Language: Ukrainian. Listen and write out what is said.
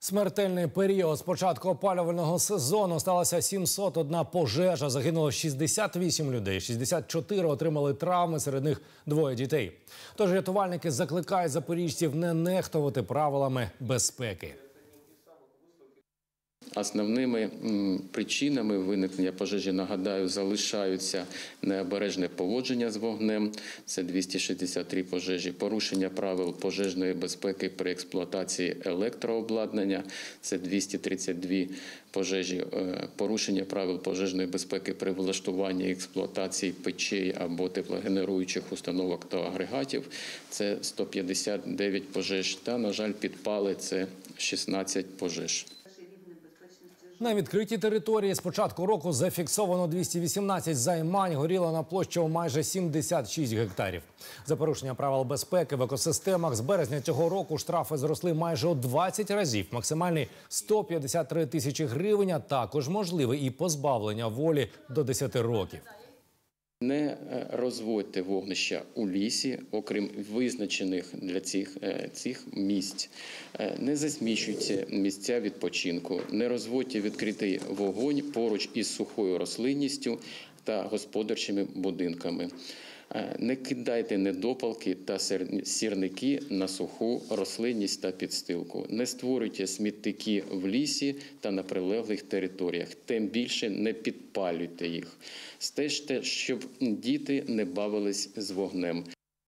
Смертельний період. З початку опалювального сезону сталася 701 пожежа, загинуло 68 людей, 64 отримали травми, серед них двоє дітей. Тож рятувальники закликають запоріжців не нехтувати правилами безпеки. Основними причинами виникнення пожежі, нагадаю, залишаються необережне поводження з вогнем, це 263 пожежі, порушення правил пожежної безпеки при експлуатації електрообладнання, це 232 пожежі, порушення правил пожежної безпеки при влаштуванні і експлуатації печей або теплогенеруючих установок та агрегатів, це 159 пожеж та, на жаль, підпали, це 16 пожеж. На відкритій території з початку року зафіксовано 218 займань, горіло на площу майже 76 гектарів. За порушення правил безпеки в екосистемах з березня цього року штрафи зросли майже у 20 разів. Максимальний – 153 тисячі гривень, а також можливе і позбавлення волі до 10 років. Не розводьте вогнища у лісі, окрім визначених для цих місць. Не засмічуйте місця відпочинку, не розводьте відкритий вогонь поруч із сухою рослинністю та господарчими будинками. Не кидайте недопалки та сірники на суху рослинність та підстилку. Не створюйте сміттики в лісі та на прилеглих територіях. Тим більше не підпалюйте їх. Стежте, щоб діти не бавились з вогнем.